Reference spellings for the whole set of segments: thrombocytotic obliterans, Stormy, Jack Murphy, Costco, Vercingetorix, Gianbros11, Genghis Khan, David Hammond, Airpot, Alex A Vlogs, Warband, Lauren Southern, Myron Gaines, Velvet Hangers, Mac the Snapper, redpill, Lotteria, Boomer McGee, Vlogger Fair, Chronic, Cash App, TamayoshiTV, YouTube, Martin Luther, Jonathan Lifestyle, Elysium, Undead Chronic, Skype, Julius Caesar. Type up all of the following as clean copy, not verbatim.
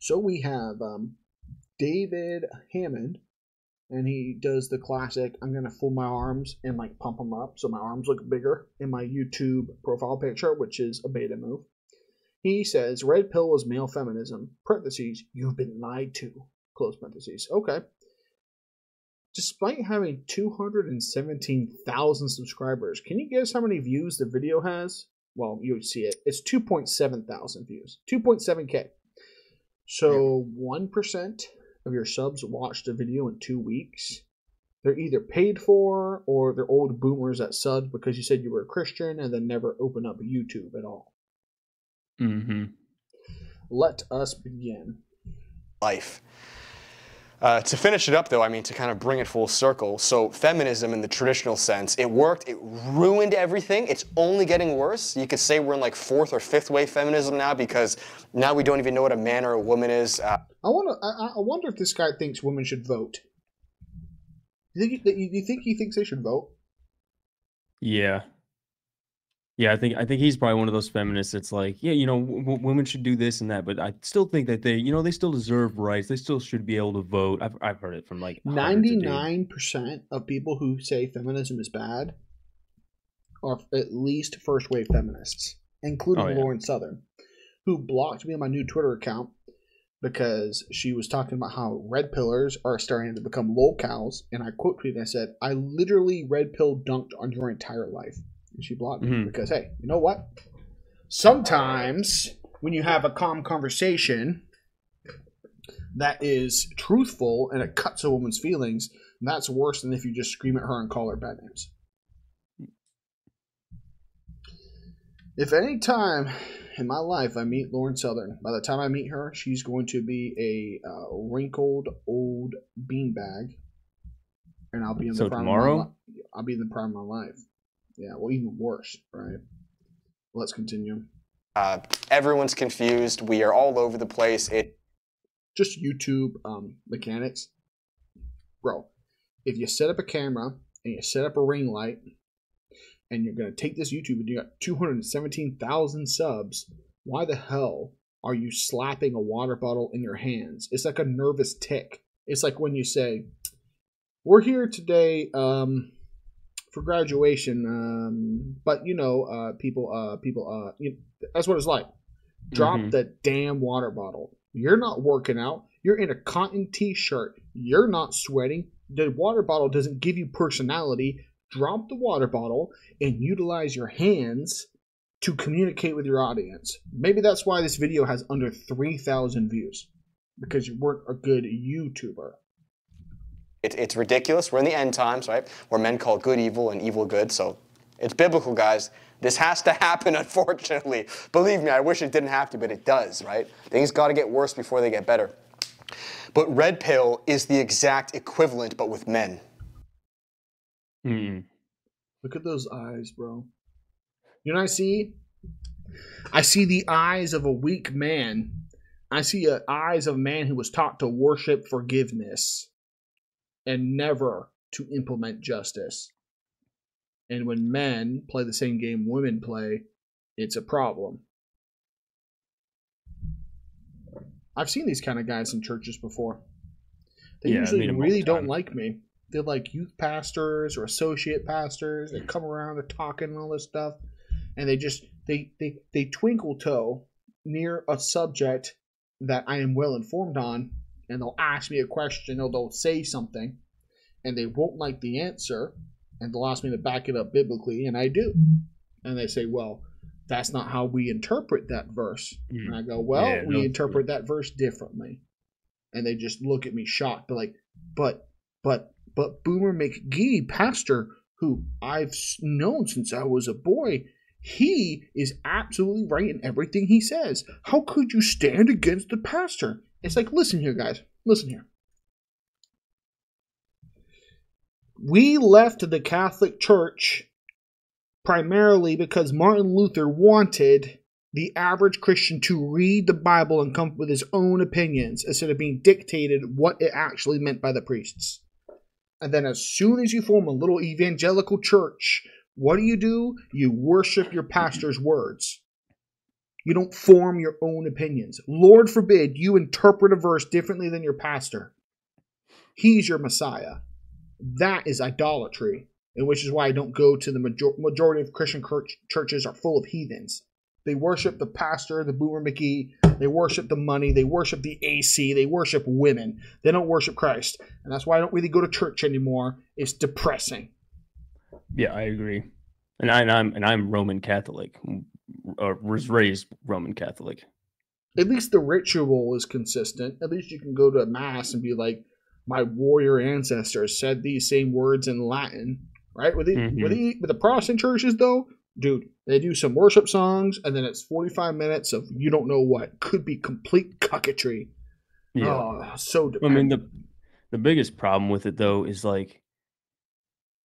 So we have David Hammond, and he does the classic, I'm going to fold my arms and like pump them up so my arms look bigger in my YouTube profile picture, which is a beta move. He says, red pill is male feminism, parentheses, you've been lied to, close parentheses. Okay. Despite having 217,000 subscribers, can you guess how many views the video has? Well, you would see it. It's 2.7 thousand views, 2.7K. So 1% of your subs watched a video in 2 weeks. They're either paid for or they're old boomers that subbed because you said you were a Christian and then never open up YouTube at all. Mm-hmm. Let us begin. Life. To finish it up, though, I mean, to kind of bring it full circle, so feminism in the traditional sense, it worked, it ruined everything, it's only getting worse. You could say we're in like fourth or fifth wave feminism now because now we don't even know what a man or a woman is. I wonder if this guy thinks women should vote. Do you think he thinks they should vote? Yeah. Yeah, I think he's probably one of those feminists that's like, yeah, you know, women should do this and that, but I still think that they, you know, they still deserve rights. They still should be able to vote. I've heard it from like 99% of people who say feminism is bad are at least first wave feminists, including Lauren Southern, who blocked me on my new Twitter account because she was talking about how red pillars are starting to become lol cows, and I quote tweeted and I said, I literally red pill dunked on your entire life. And she blocked me because, hey, you know what? Sometimes when you have a calm conversation that is truthful and it cuts a woman's feelings, that's worse than if you just scream at her and call her bad names. If any time in my life I meet Lauren Southern, by the time I meet her, she's going to be a wrinkled old beanbag, and I'll be in the prime of my life. I'll be in the prime of my life. Yeah, well, even worse, right? Let's continue. Everyone's confused. We are all over the place. It just YouTube mechanics. Bro, if you set up a camera and you set up a ring light and you're going to take this YouTube and you got 217,000 subs, why the hell are you slapping a water bottle in your hands? It's like a nervous tick. It's like when you say, we're here today, for graduation, but you know, people, you know, that's what it's like. Drop the damn water bottle. You're not working out. You're in a cotton t-shirt. You're not sweating. The water bottle doesn't give you personality. Drop the water bottle and utilize your hands to communicate with your audience. Maybe that's why this video has under 3,000 views, because you weren't a good YouTuber. It's ridiculous. We're in the end times, right? Where men call good evil and evil good. So it's biblical, guys. This has to happen, unfortunately. Believe me, I wish it didn't have to, but it does, right? Things got to get worse before they get better. But red pill is the exact equivalent, but with men. Look at those eyes, bro. You know what I see? I see the eyes of a weak man. I see the eyes of a man who was taught to worship forgiveness and never to implement justice. And when men play the same game women play, it's a problem. I've seen these kind of guys in churches before. They usually really don't like me. They're like youth pastors or associate pastors. They come around, they're talking and all this stuff. And they just, they twinkle toe near a subject that I am well informed on. And they'll ask me a question, or they'll say something, and they won't like the answer, and they'll ask me to back it up biblically, and I do. And they say, well, that's not how we interpret that verse. And I go, well, we interpret that verse differently. And they just look at me shocked. They're like, but Boomer McGee, pastor, who I've known since I was a boy, he is absolutely right in everything he says. How could you stand against the pastor? It's like, listen here, guys. Listen here. We left the Catholic Church primarily because Martin Luther wanted the average Christian to read the Bible and come up with his own opinions instead of being dictated what it actually meant by the priests. And then as soon as you form a little evangelical church, what do? You worship your pastor's words. You don't form your own opinions. Lord forbid you interpret a verse differently than your pastor. He's your Messiah. That is idolatry, and which is why I don't go to the majority of Christian churches are full of heathens. They worship the pastor, the Boomer McGee. They worship the money. They worship the AC. They worship women. They don't worship Christ. And that's why I don't really go to church anymore. It's depressing. Yeah, I agree. And I'm Roman Catholic, or was raised Roman Catholic. At least the ritual is consistent. At least you can go to a mass and be like, my warrior ancestors said these same words in Latin, right? With the Protestant churches, though, dude, they do some worship songs, and then it's 45 minutes of you don't know what. Could be complete cucketry. Yeah. Oh, so dependent. I mean, the biggest problem with it, though, is, like,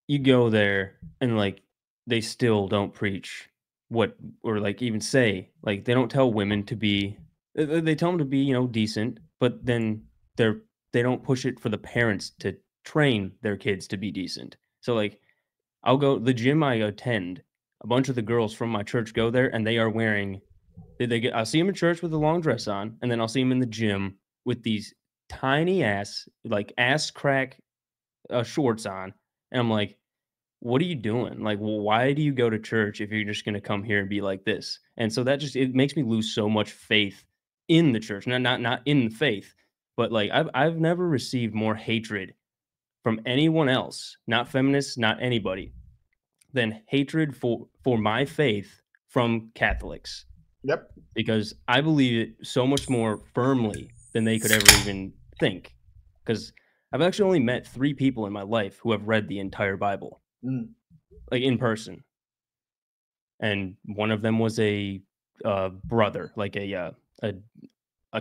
you go there and, like, they still don't preach what, or, like, even say, like, they don't tell women to be, they tell them to be, you know, decent, but then they don't push it for the parents to train their kids to be decent. So, like, I'll go, the gym I attend, a bunch of the girls from my church go there, and they are wearing, I'll see them in church with a long dress on, and then I'll see them in the gym with these tiny ass, like, ass crack shorts on. And I'm like, what are you doing? Like, well, why do you go to church if you're just going to come here and be like this? And so that just, it makes me lose so much faith in the church. Not in the faith, but, like, I've never received more hatred from anyone else, not feminists, not anybody, than hatred for my faith from Catholics. Yep. Because I believe it so much more firmly than they could ever even think. Because I've actually only met 3 people in my life who have read the entire Bible, like, in person. And one of them was a brother, like a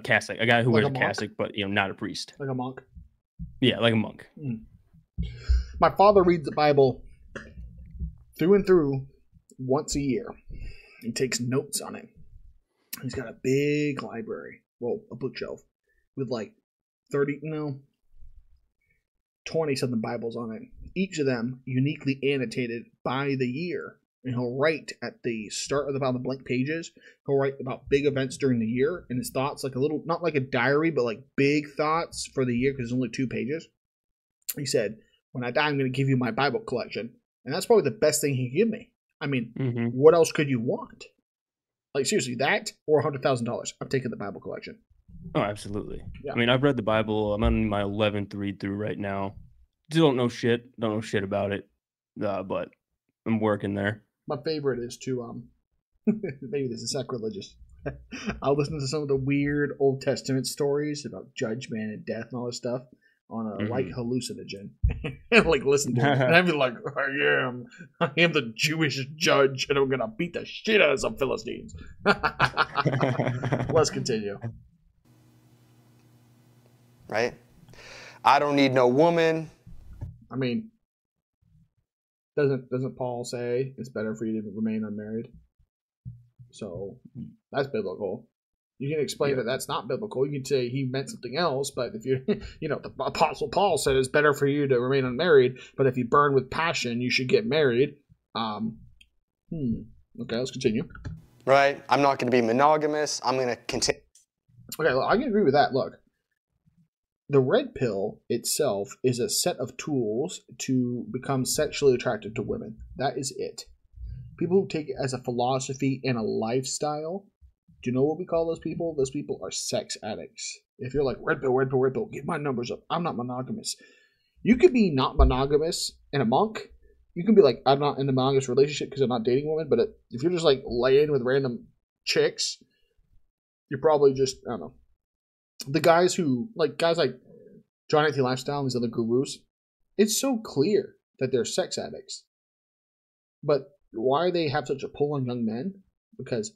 cassock, a guy who wears a cassock, but, you know, not a priest. Like a monk. Yeah, like a monk. Mm. My father reads the Bible through and through once a year. He takes notes on it. He's got a big library, well, a bookshelf with, like, 20-something Bibles on it. Each of them uniquely annotated by the year. And he'll write at the start of the blank pages. He'll write about big events during the year and his thoughts, like a little, not like a diary, but like big thoughts for the year, because there's only 2 pages. He said, when I die, I'm going to give you my Bible collection. And that's probably the best thing he could give me. I mean, what else could you want? Like, seriously, that or $100,000. I'm taking the Bible collection. Oh, absolutely. Yeah. I mean, I've read the Bible. I'm on my 11th read through right now. Still don't know shit. Don't know shit about it, but I'm working there. My favorite is to, maybe this is sacrilegious. I'll listen to some of the weird Old Testament stories about judgment and death and all this stuff on a light hallucinogen. And, like, listen to it. And I'd be like, I am the Jewish judge, and I'm going to beat the shit out of some Philistines. Let's continue. Right? I don't need no woman. I mean, doesn't Paul say it's better for you to remain unmarried? So that's biblical. You can explain that that's not biblical. You can say he meant something else, but if you, you know, the Apostle Paul said it's better for you to remain unmarried, but if you burn with passion, you should get married. Okay, let's continue. Right. I'm not going to be monogamous. I'm going to continue. Okay, well, I can agree with that. Look, the red pill itself is a set of tools to become sexually attracted to women. That is it. People who take it as a philosophy and a lifestyle, do you know what we call those people? Those people are sex addicts. If you're like, red pill, red pill, red pill, get my numbers up. I'm not monogamous. You could be not monogamous and a monk. You can be like, I'm not in a monogamous relationship because I'm not dating women. But if you're just like laying with random chicks, you're probably just, I don't know. The guys who, like, guys like Jonathan Lifestyle and these other gurus, it's so clear that they're sex addicts. But why they have such a pull on young men? Because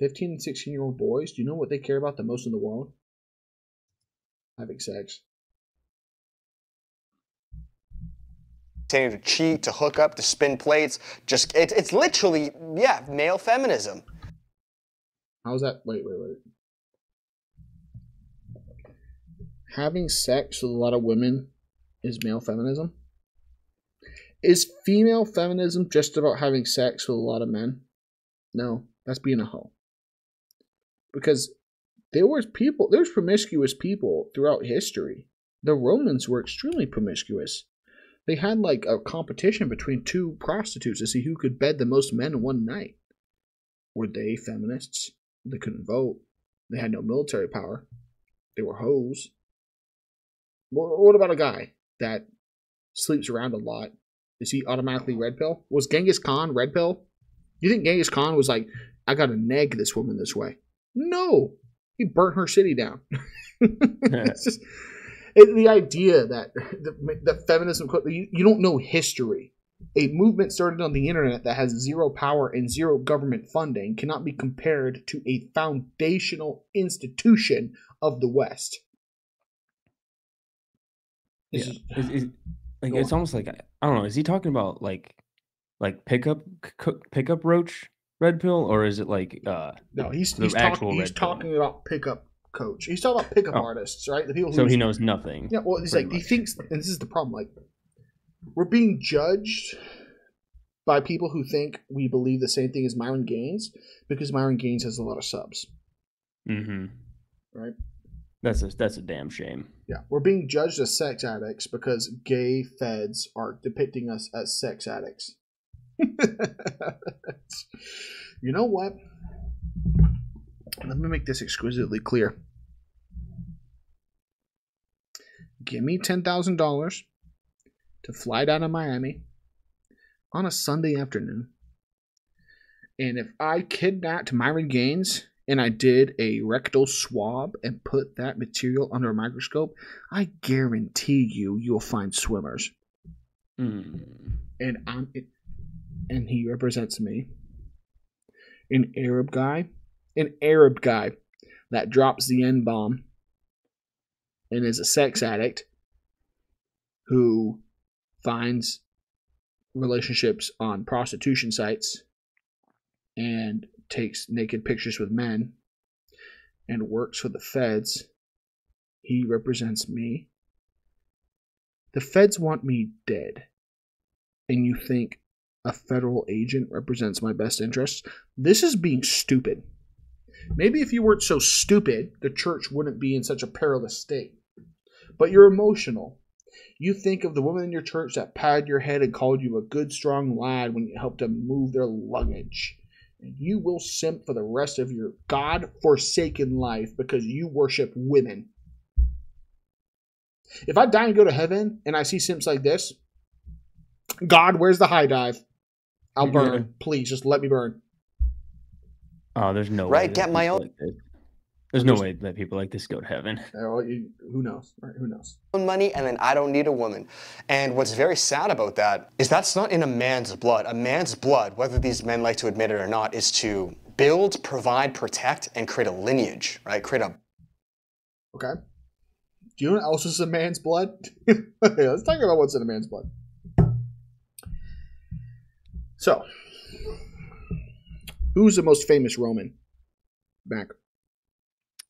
15 and 16-year-old boys, do you know what they care about the most in the world? Having sex. Continue to cheat, to hook up, to spin plates. Just, it's literally, yeah, male feminism. How's that? Wait. Having sex with a lot of women is male feminism? Is female feminism just about having sex with a lot of men? No, that's being a hoe. because there was promiscuous people throughout history. The Romans were extremely promiscuous. They had like a competition between two prostitutes to see who could bed the most men in one night. Were they feminists? They couldn't vote. They had no military power. They were hoes. What about a guy that sleeps around a lot? Is he automatically red pill? Was Genghis Khan red pill? You think Genghis Khan was like, I gotta neg this woman this way? No! He burnt her city down. It's just the idea that the feminism, you don't know history. A movement started on the internet that has zero power and zero government funding cannot be compared to a foundational institution of the West. Yeah. It's almost like, I don't know, is he talking about like pickup roach red pill, or is it like no, he's talking about pickup coach. He's talking about pickup artists, right? The people who he knows nothing. Yeah, well, he's like he thinks, and this is the problem, like we're being judged by people who think we believe the same thing as Myron Gaines because Myron Gaines has a lot of subs. Mm-hmm. Right? That's a damn shame. Yeah. We're being judged as sex addicts because gay feds are depicting us as sex addicts. You know what? Let me make this exquisitely clear. Give me $10,000 to fly down to Miami on a Sunday afternoon. And if I kidnapped Myron Gaines and I did a rectal swab and put that material under a microscope, I guarantee you'll find swimmers. Mm. And he represents me. An Arab guy that drops the N-bomb and is a sex addict who finds relationships on prostitution sites and takes naked pictures with men and works for the feds. He represents me. The feds want me dead. And you think a federal agent represents my best interests? This is being stupid. Maybe if you weren't so stupid, the church wouldn't be in such a perilous state. But you're emotional. You think of the women in your church that patted your head and called you a good, strong lad when you helped them move their luggage. And you will simp for the rest of your God-forsaken life because you worship women. If I die and go to heaven and I see simps like this, God, where's the high dive? I'll burn. Yeah. Please, just let me burn. Oh, there's no way. Right, get my own. There's no way that people like this go to heaven. Who knows? Right, who knows? Money, and then I don't need a woman. And what's very sad about that is that's not in a man's blood. A man's blood, whether these men like to admit it or not, is to build, provide, protect, and create a lineage, right? Okay. Do you know what else is a man's blood? Let's talk about what's in a man's blood. So, who's the most famous Roman? Mac.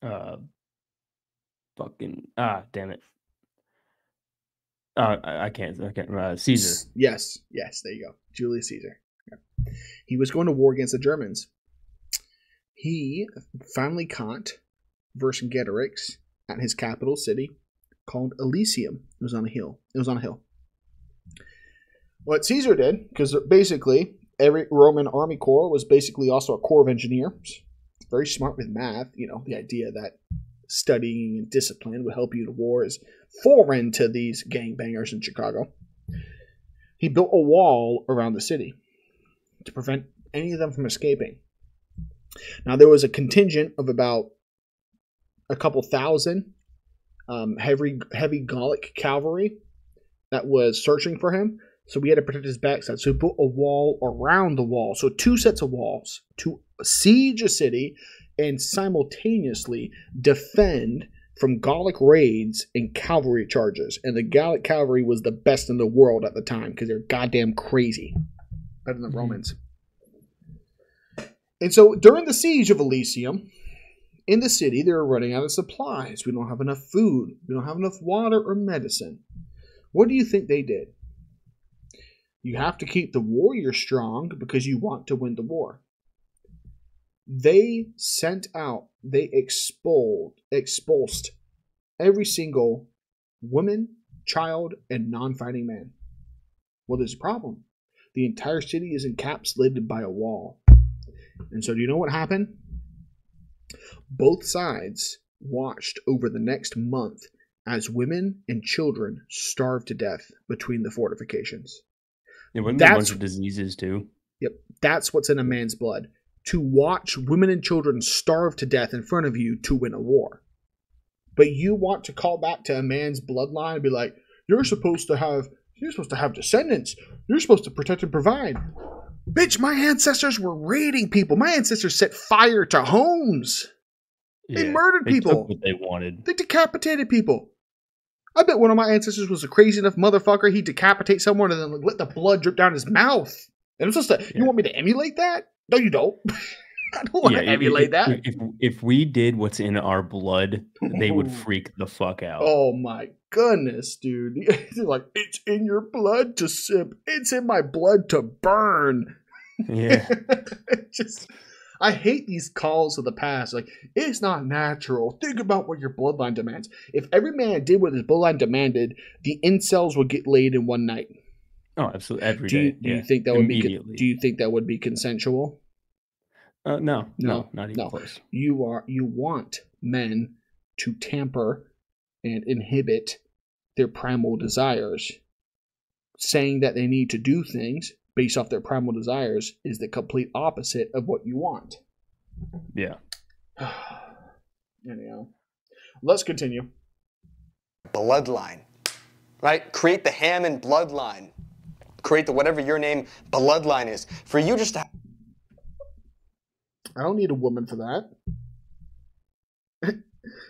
Damn it. I can't. Caesar. Yes. There you go. Julius Caesar. Yeah. He was going to war against the Germans. He finally caught Vercingetorix at his capital city, called Elysium. It was on a hill. What Caesar did, because basically every Roman army corps was basically also a corps of engineers. Very smart with math, the idea that studying and discipline would help you to war is foreign to these gangbangers in Chicago. He built a wall around the city to prevent any of them from escaping. Now, there was a contingent of about a couple thousand heavy Gallic cavalry that was searching for him, so we had to protect his backside. So he built a wall around the wall. So two sets of walls to siege a city and simultaneously defend from Gallic raids and cavalry charges. And the Gallic cavalry was the best in the world at the time because they're goddamn crazy. Better than the Romans. And so during the siege of Elysium, in the city, they were running out of supplies. We don't have enough food. We don't have enough water or medicine. What do you think they did? You have to keep the warrior strong because you want to win the war. They sent out, they expulsed every single woman, child, and non-fighting man. Well, there's a problem. The entire city is encapsulated by a wall. And so do you know what happened? Both sides watched over the next month as women and children starved to death between the fortifications. Yeah, wasn't there a bunch of diseases too? Yep. That's what's in a man's blood. To watch women and children starve to death in front of you to win a war. But you want to call back to a man's bloodline and be like, you're supposed to have descendants. You're supposed to protect and provide. Bitch, my ancestors were raiding people. My ancestors set fire to homes. Yeah, they murdered people. They took what they wanted. They decapitated people. I bet one of my ancestors was a crazy enough motherfucker. He'd decapitate someone and then let the blood drip down his mouth. And I'm supposed to, you want me to emulate that? No, you don't. I don't want to emulate that. If we did what's in our blood, they would freak the fuck out. Oh my goodness, dude. Like, it's in your blood to sip. It's in my blood to burn. Yeah. I hate these calls of the past. Like, it's not natural. Think about what your bloodline demands. If every man did what his bloodline demanded, the incels would get laid in one night. Oh, absolutely. Do you think that would be consensual? No, not even close. You want men to tamper and inhibit their primal desires. Saying that they need to do things based off their primal desires is the complete opposite of what you want. Yeah. Anyhow, let's continue. Bloodline, right? Create the Hammond bloodline. Create the whatever your name bloodline is. For you just to have... I don't need a woman for that.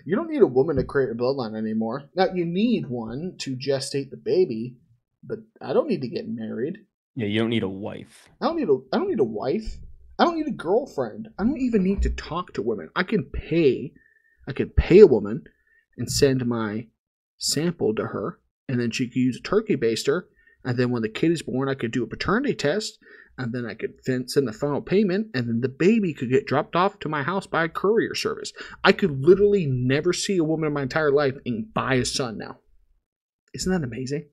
You don't need a woman to create a bloodline anymore. Now, you need one to gestate the baby, but I don't need to get married. Yeah, you don't need a wife. I don't need a wife. I don't need a girlfriend. I don't even need to talk to women. I can pay a woman and send my sample to her, and then she could use a turkey baster. And then when the kid is born, I could do a paternity test, and then I could send the final payment, and then the baby could get dropped off to my house by a courier service. I could literally never see a woman in my entire life and buy a son now. Isn't that amazing?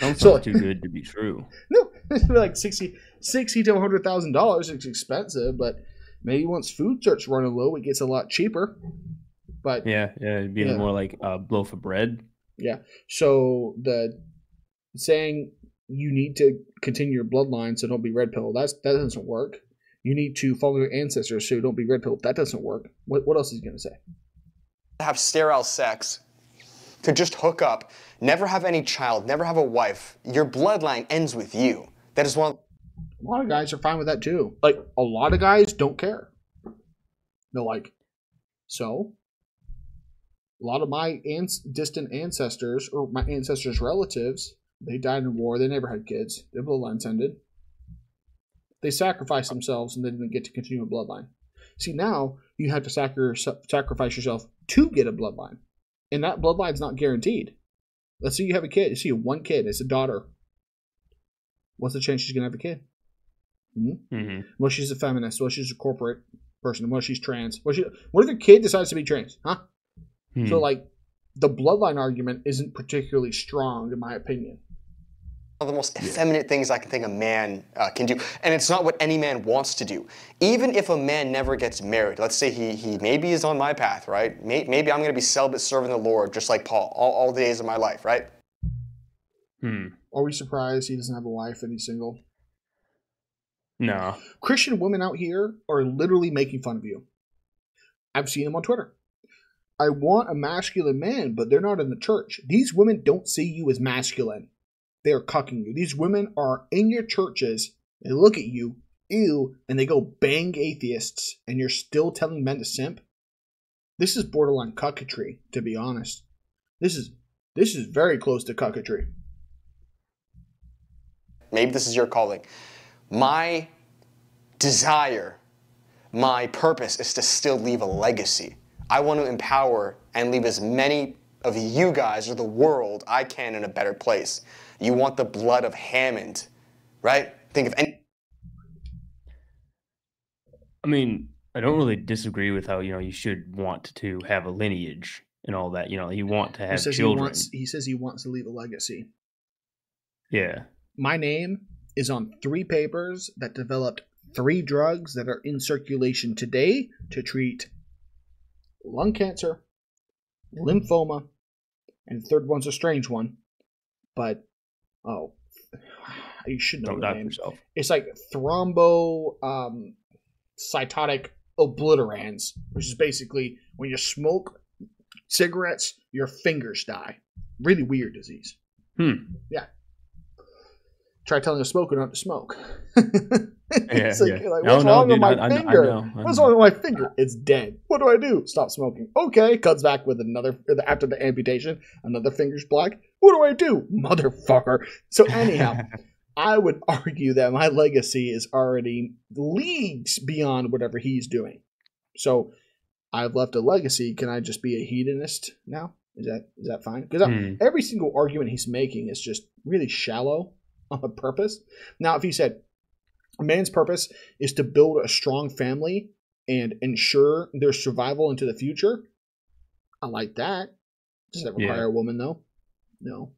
Sounds too good to be true. No, it's like $60,000 to $100,000. It's expensive, but maybe once food starts running low, it gets a lot cheaper. But yeah, it'd be more like a loaf of bread. Yeah. So the saying, you need to continue your bloodline, so don't be red pill. That doesn't work. You need to follow your ancestors, so don't be red pill. That doesn't work. What else is he gonna say? Have sterile sex, to just hook up, never have any child, never have a wife. Your bloodline ends with you. That is one. A lot of guys are fine with that too. Like, a lot of guys don't care. They're like, so. A lot of my distant ancestors or my ancestors' relatives. They died in war. They never had kids. Their bloodlines ended. They sacrificed themselves, and they didn't get to continue a bloodline. See, now you have to sacrifice yourself to get a bloodline, and that bloodline's not guaranteed. Let's say you have a kid. Let's say you have one kid. It's a daughter. What's the chance she's going to have a kid? Mm-hmm. Mm-hmm. Well, she's a feminist. Well, she's a corporate person. Well, she's trans. Well, what if the kid decides to be trans? Huh? Mm-hmm. So, like, the bloodline argument isn't particularly strong, in my opinion. One of the most effeminate things I can think a man can do, and it's not what any man wants to do. Even if a man never gets married, let's say he maybe is on my path, right? Maybe I'm going to be celibate serving the Lord, just like Paul, all the days of my life, right? Hmm. Are we surprised he doesn't have a wife and he's single? No. Christian women out here are literally making fun of you. I've seen them on Twitter. I want a masculine man, but they're not in the church. These women don't see you as masculine. They are cucking you. These women are in your churches. They look at you, ew, and they go bang atheists, and you're still telling men to simp? This is borderline cuckatry, to be honest. This is very close to cuckatry. Maybe this is your calling. My desire, my purpose is to still leave a legacy. I want to empower and leave as many of you guys or the world I can in a better place. You want the blood of Hammond, right? Think of any... I mean, I don't really disagree with how, you know, you should want to have a lineage and all that. You know, you want to have children. He says he wants to leave a legacy. Yeah. My name is on 3 papers that developed 3 drugs that are in circulation today to treat lung cancer, lymphoma, and the third one's a strange one. But, oh, you should know the name. It's like thrombocytotic obliterans, which is basically when you smoke cigarettes, your fingers die. Really weird disease. Yeah. Try telling a smoker not to smoke. What's wrong with my finger? It's dead. What do? Stop smoking. Okay. Cuts back with another, after the amputation, another finger's black. What do I do? Motherfucker. So anyhow, I would argue that my legacy is already leagues beyond whatever he's doing. So I've left a legacy. Can I just be a hedonist now? Is that fine? Because every single argument he's making is just really shallow on a purpose. Now, if he said a man's purpose is to build a strong family and ensure their survival into the future, I like that. Does that require a woman, though? No.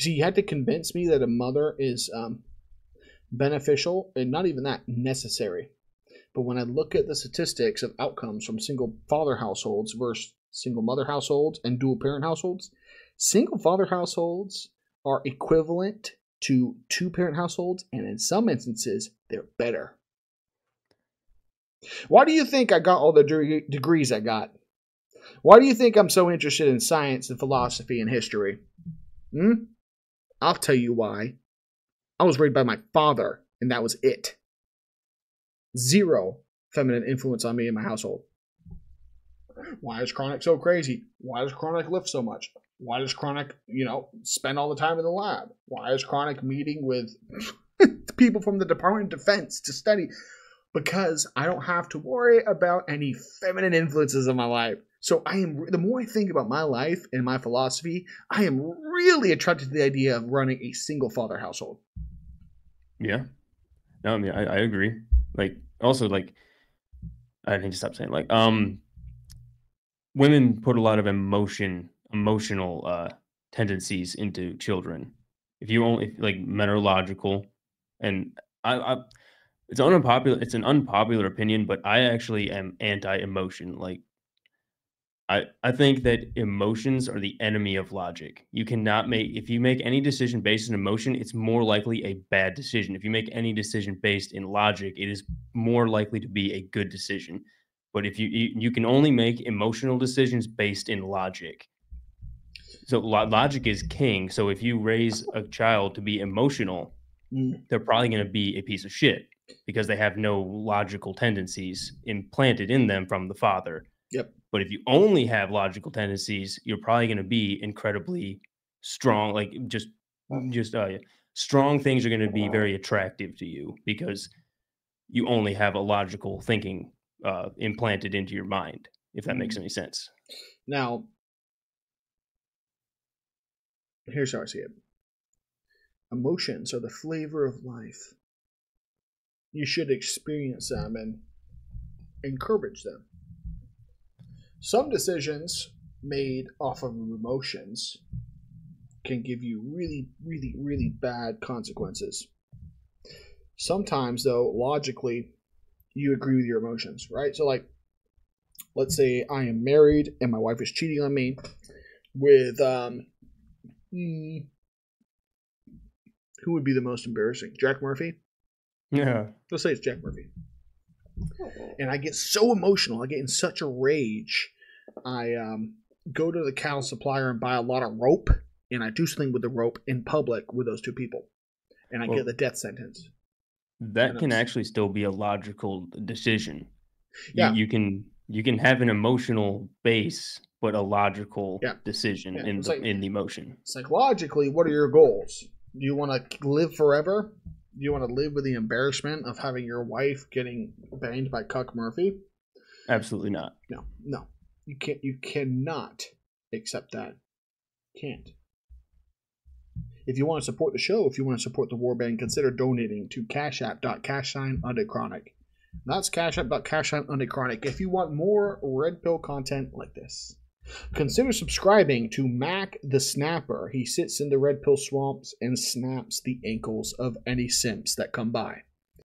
See, you had to convince me that a mother is beneficial, and not even that, necessary. But when I look at the statistics of outcomes from single father households versus single mother households and dual parent households, single father households are equivalent to two parent households, and in some instances, they're better. Why do you think I got all the degrees I got? Why do you think I'm so interested in science and philosophy and history? I'll tell you why. I was raised by my father, and that was it. 0 feminine influence on me in my household. Why is Chronic so crazy? Why does Chronic lift so much? Why does Chronic, you know, spend all the time in the lab? Why is Chronic meeting with people from the Department of Defense to study? Because I don't have to worry about any feminine influences in my life. So the more I think about my life and my philosophy, I am really attracted to the idea of running a single father household. Yeah. No, I mean, I agree. Like, also, like, I need to stop saying, like, women put a lot of emotional tendencies into children. If men are logical, and it's an unpopular opinion, but I actually am anti-emotion. Like, I think that emotions are the enemy of logic. If you make any decision based on emotion, it's more likely a bad decision. If you make any decision based in logic, it is more likely to be a good decision. But if you can only make emotional decisions based in logic. So logic is king. So if you raise a child to be emotional, they're probably going to be a piece of shit because they have no logical tendencies implanted in them from the father. Yep. But if you only have logical tendencies, you're probably going to be incredibly strong. Like just strong things are going to be very attractive to you because you only have a logical thinking implanted into your mind, if that makes any sense. Now, here's how I see it. Emotions are the flavor of life. You should experience them and encourage them. Some decisions made off of emotions can give you really, really, really bad consequences. Sometimes, though, logically, you agree with your emotions, right? So, like, let's say I am married and my wife is cheating on me with, who would be the most embarrassing? Jack Murphy? Yeah. Let's say it's Jack Murphy. And I get so emotional. I get in such a rage. I go to the cattle supplier and buy a lot of rope, and I do something with the rope in public with those two people. And I get the death sentence. That can actually still be a logical decision. Yeah. You can have an emotional base, but a logical decision in the emotion. It's like, logically, what are your goals? Do you want to live forever? Do you want to live with the embarrassment of having your wife getting banged by Cuck Murphy? Absolutely not. No. You can't. You cannot accept that. Can't. If you want to support the show, if you want to support the Warband, consider donating to CashApp.CashSignUndeadChronic. That's Cash App. Cash App Undead Chronic. If you want more red pill content like this, consider subscribing to Mac the Snapper. He sits in the red pill swamps and snaps the ankles of any simps that come by.